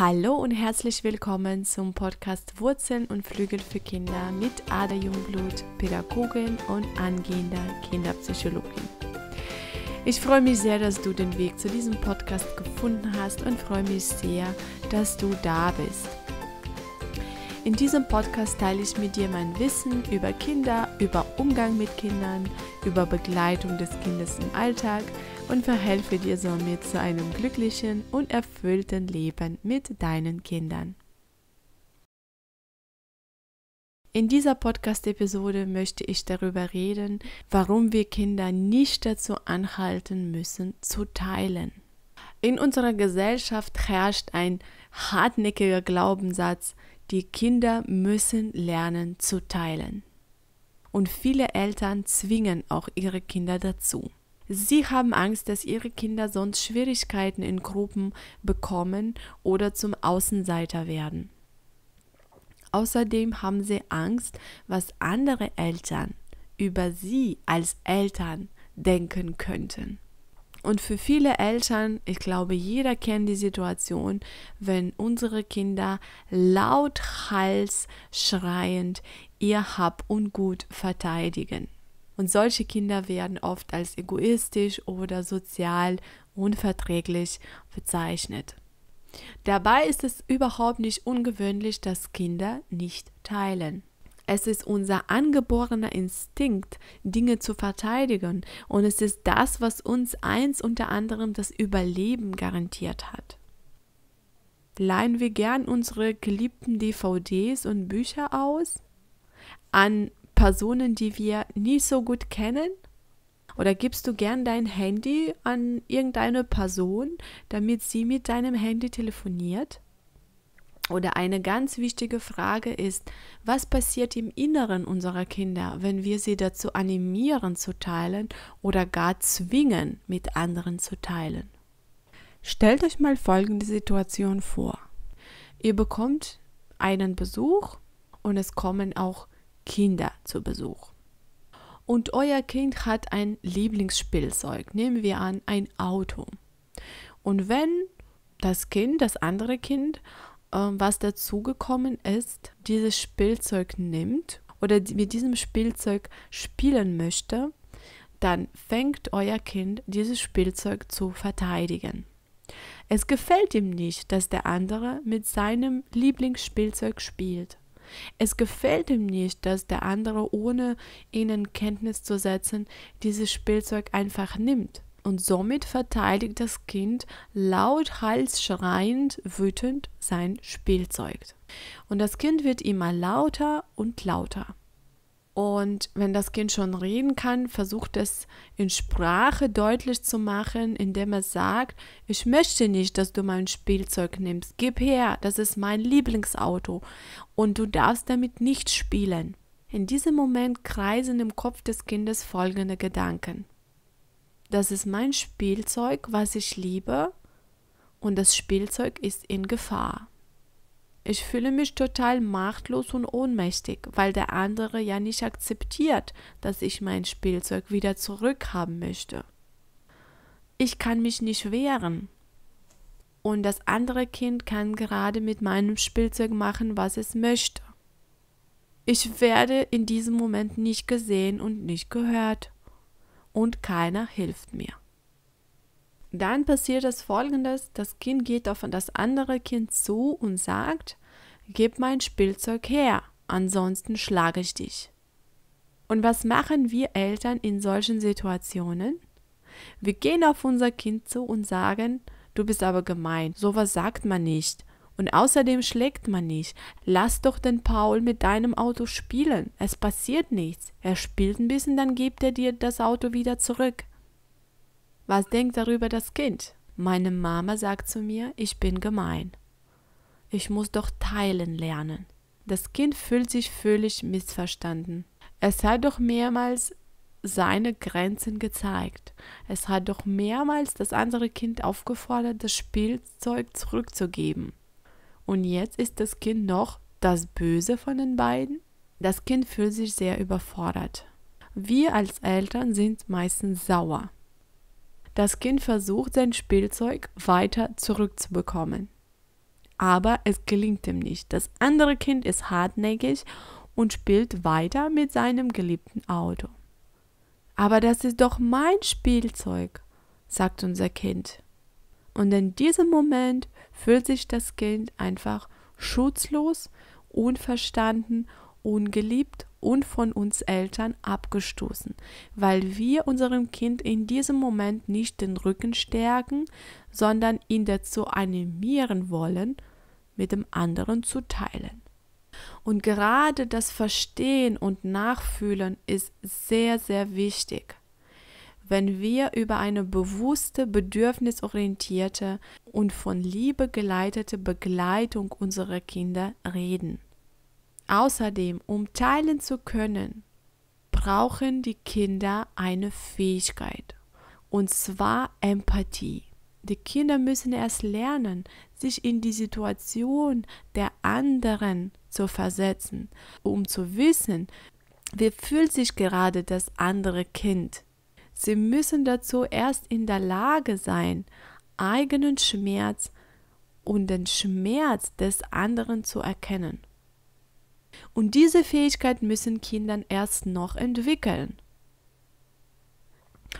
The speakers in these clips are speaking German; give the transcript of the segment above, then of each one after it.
Hallo und herzlich willkommen zum Podcast Wurzeln und Flügel für Kinder mit Ada Jungblut, Pädagogin und angehender Kinderpsychologin. Ich freue mich sehr, dass du den Weg zu diesem Podcast gefunden hast und freue mich sehr, dass du da bist. In diesem Podcast teile ich mit dir mein Wissen über Kinder, über Umgang mit Kindern, über Begleitung des Kindes im Alltag und verhelfe dir somit zu einem glücklichen und erfüllten Leben mit deinen Kindern. In dieser Podcast-Episode möchte ich darüber reden, warum wir Kinder nicht dazu anhalten müssen, zu teilen. In unserer Gesellschaft herrscht ein hartnäckiger Glaubenssatz, die Kinder müssen lernen zu teilen. Und viele Eltern zwingen auch ihre Kinder dazu. Sie haben Angst, dass ihre Kinder sonst Schwierigkeiten in Gruppen bekommen oder zum Außenseiter werden. Außerdem haben sie Angst, was andere Eltern über sie als Eltern denken könnten. Und für viele Eltern, ich glaube, jeder kennt die Situation, wenn unsere Kinder lauthals schreiend ihr Hab und Gut verteidigen. Und solche Kinder werden oft als egoistisch oder sozial unverträglich bezeichnet. Dabei ist es überhaupt nicht ungewöhnlich, dass Kinder nicht teilen. Es ist unser angeborener Instinkt, Dinge zu verteidigen, und es ist das, was uns einst unter anderem das Überleben garantiert hat. Leihen wir gern unsere geliebten DVDs und Bücher aus an Personen, die wir nicht so gut kennen? Oder gibst du gern dein Handy an irgendeine Person, damit sie mit deinem Handy telefoniert? Oder eine ganz wichtige Frage ist, was passiert im Inneren unserer Kinder, wenn wir sie dazu animieren zu teilen oder gar zwingen, mit anderen zu teilen? Stellt euch mal folgende Situation vor. Ihr bekommt einen Besuch und es kommen auch Kinder zu Besuch. Und euer Kind hat ein Lieblingsspielzeug, nehmen wir an, ein Auto. Und wenn das andere Kind, was dazugekommen ist, dieses Spielzeug nimmt oder mit diesem Spielzeug spielen möchte, dann fängt euer Kind dieses Spielzeug zu verteidigen. Es gefällt ihm nicht, dass der andere mit seinem Lieblingsspielzeug spielt. Es gefällt ihm nicht, dass der andere, ohne ihn in Kenntnis zu setzen, dieses Spielzeug einfach nimmt. Und somit verteidigt das Kind lauthals schreiend, wütend sein Spielzeug. Und das Kind wird immer lauter und lauter. Und wenn das Kind schon reden kann, versucht es in Sprache deutlich zu machen, indem es sagt, ich möchte nicht, dass du mein Spielzeug nimmst. Gib her, das ist mein Lieblingsauto und du darfst damit nicht spielen. In diesem Moment kreisen im Kopf des Kindes folgende Gedanken. Das ist mein Spielzeug, was ich liebe, und das Spielzeug ist in Gefahr. Ich fühle mich total machtlos und ohnmächtig, weil der andere ja nicht akzeptiert, dass ich mein Spielzeug wieder zurückhaben möchte. Ich kann mich nicht wehren. Und das andere Kind kann gerade mit meinem Spielzeug machen, was es möchte. Ich werde in diesem Moment nicht gesehen und nicht gehört. Und keiner hilft mir. Dann passiert das Folgendes, das Kind geht auf das andere Kind zu und sagt, gib mein Spielzeug her, ansonsten schlage ich dich. Und was machen wir Eltern in solchen Situationen? Wir gehen auf unser Kind zu und sagen, du bist aber gemein, sowas sagt man nicht. Und außerdem schlägt man nicht. Lass doch den Paul mit deinem Auto spielen. Es passiert nichts. Er spielt ein bisschen, dann gibt er dir das Auto wieder zurück. Was denkt darüber das Kind? Meine Mama sagt zu mir, ich bin gemein. Ich muss doch teilen lernen. Das Kind fühlt sich völlig missverstanden. Es hat doch mehrmals seine Grenzen gezeigt. Es hat doch mehrmals das andere Kind aufgefordert, das Spielzeug zurückzugeben. Und jetzt ist das Kind noch das Böse von den beiden? Das Kind fühlt sich sehr überfordert. Wir als Eltern sind meistens sauer. Das Kind versucht, sein Spielzeug weiter zurückzubekommen. aber es gelingt ihm nicht. Das andere Kind ist hartnäckig und spielt weiter mit seinem geliebten Auto. Aber das ist doch mein Spielzeug, sagt unser Kind. Und in diesem Moment fühlt sich das Kind einfach schutzlos, unverstanden, ungeliebt und von uns Eltern abgestoßen, weil wir unserem Kind in diesem Moment nicht den Rücken stärken, sondern ihn dazu animieren wollen, mit dem anderen zu teilen. Und gerade das Verstehen und Nachfühlen ist sehr, sehr wichtig, wenn wir über eine bewusste, bedürfnisorientierte und von Liebe geleitete Begleitung unserer Kinder reden. Außerdem, um teilen zu können, brauchen die Kinder eine Fähigkeit, und zwar Empathie. Die Kinder müssen erst lernen, sich in die Situation der anderen zu versetzen, um zu wissen, wie fühlt sich gerade das andere Kind. Sie müssen dazu erst in der Lage sein, eigenen Schmerz und den Schmerz des anderen zu erkennen. Und diese Fähigkeit müssen Kinder erst noch entwickeln.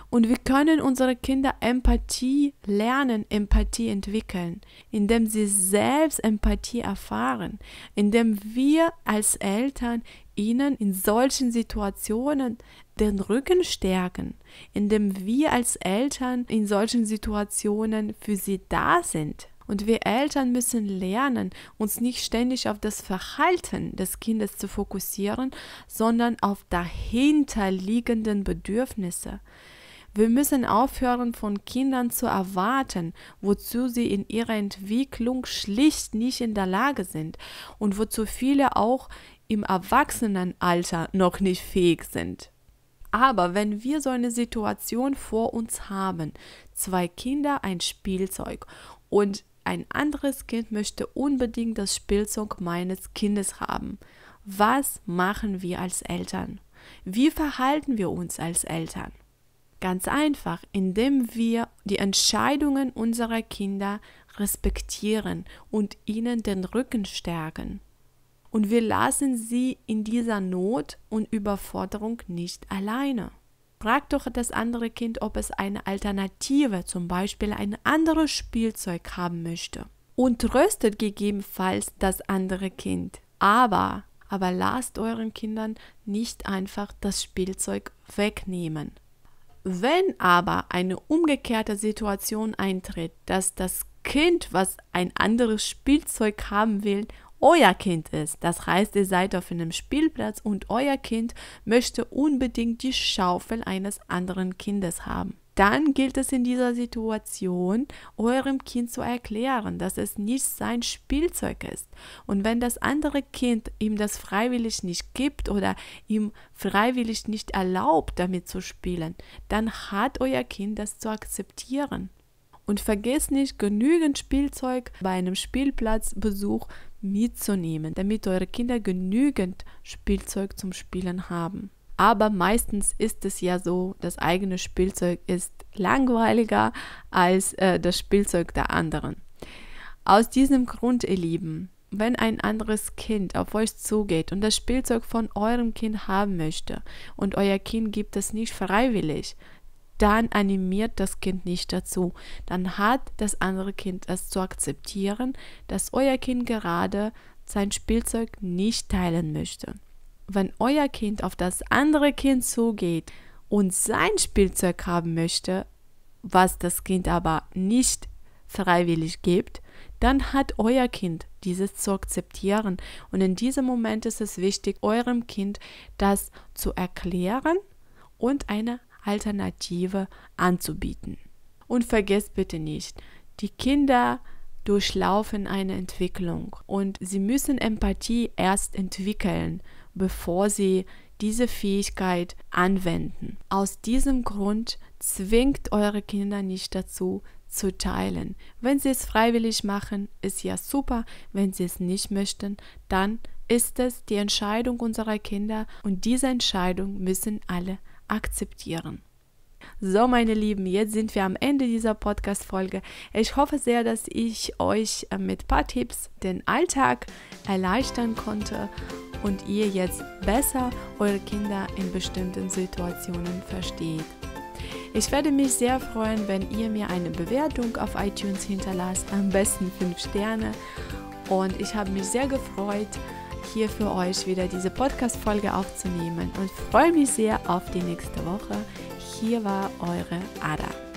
Und wir können unsere Kinder Empathie lernen, Empathie entwickeln, indem sie selbst Empathie erfahren, indem wir als Eltern ihnen in solchen Situationen den Rücken stärken, indem wir als Eltern in solchen Situationen für sie da sind. Und wir Eltern müssen lernen, uns nicht ständig auf das Verhalten des Kindes zu fokussieren, sondern auf dahinterliegenden Bedürfnisse. Wir müssen aufhören, von Kindern zu erwarten, wozu sie in ihrer Entwicklung schlicht nicht in der Lage sind und wozu viele auch im Erwachsenenalter noch nicht fähig sind. Aber wenn wir so eine Situation vor uns haben, zwei Kinder, ein Spielzeug, und ein anderes Kind möchte unbedingt das Spielzeug meines Kindes haben. Was machen wir als Eltern? Wie verhalten wir uns als Eltern? Ganz einfach, indem wir die Entscheidungen unserer Kinder respektieren und ihnen den Rücken stärken. Und wir lassen sie in dieser Not und Überforderung nicht alleine. Frag doch das andere Kind, ob es eine Alternative, zum Beispiel ein anderes Spielzeug haben möchte. Und tröstet gegebenenfalls das andere Kind. Aber lasst euren Kindern nicht einfach das Spielzeug wegnehmen. Wenn aber eine umgekehrte Situation eintritt, dass das Kind, was ein anderes Spielzeug haben will, euer Kind ist. Das heißt, ihr seid auf einem Spielplatz und euer Kind möchte unbedingt die Schaufel eines anderen Kindes haben. Dann gilt es in dieser Situation, eurem Kind zu erklären, dass es nicht sein Spielzeug ist. Und wenn das andere Kind ihm das freiwillig nicht gibt oder ihm freiwillig nicht erlaubt, damit zu spielen, dann hat euer Kind das zu akzeptieren. Und vergesst nicht, genügend Spielzeug bei einem Spielplatzbesuch mitzunehmen, damit eure Kinder genügend Spielzeug zum Spielen haben. Aber meistens ist es ja so, das eigene Spielzeug ist langweiliger als das Spielzeug der anderen. Aus diesem Grund, ihr Lieben, wenn ein anderes Kind auf euch zugeht und das Spielzeug von eurem Kind haben möchte und euer Kind gibt es nicht freiwillig, dann animiert das Kind nicht dazu. Dann hat das andere Kind es zu akzeptieren, dass euer Kind gerade sein Spielzeug nicht teilen möchte. Wenn euer Kind auf das andere Kind zugeht und sein Spielzeug haben möchte, was das Kind aber nicht freiwillig gibt, dann hat euer Kind dieses zu akzeptieren. Und in diesem Moment ist es wichtig, eurem Kind das zu erklären und eine Alternative anzubieten. Und vergesst bitte nicht, die Kinder durchlaufen eine Entwicklung und sie müssen Empathie erst entwickeln, bevor sie diese Fähigkeit anwenden. Aus diesem Grund zwingt eure Kinder nicht dazu, zu teilen. Wenn sie es freiwillig machen, ist ja super. Wenn sie es nicht möchten, dann ist es die Entscheidung unserer Kinder und diese Entscheidung müssen alle akzeptieren. So, meine Lieben, jetzt sind wir am Ende dieser Podcast-Folge. Ich hoffe sehr, dass ich euch mit ein paar Tipps den Alltag erleichtern konnte und ihr jetzt besser eure Kinder in bestimmten Situationen versteht. Ich werde mich sehr freuen, wenn ihr mir eine Bewertung auf iTunes hinterlasst, am besten 5 Sterne. Und ich habe mich sehr gefreut, hier für euch wieder diese Podcast-Folge aufzunehmen und freue mich sehr auf die nächste Woche. Hier war eure Ada.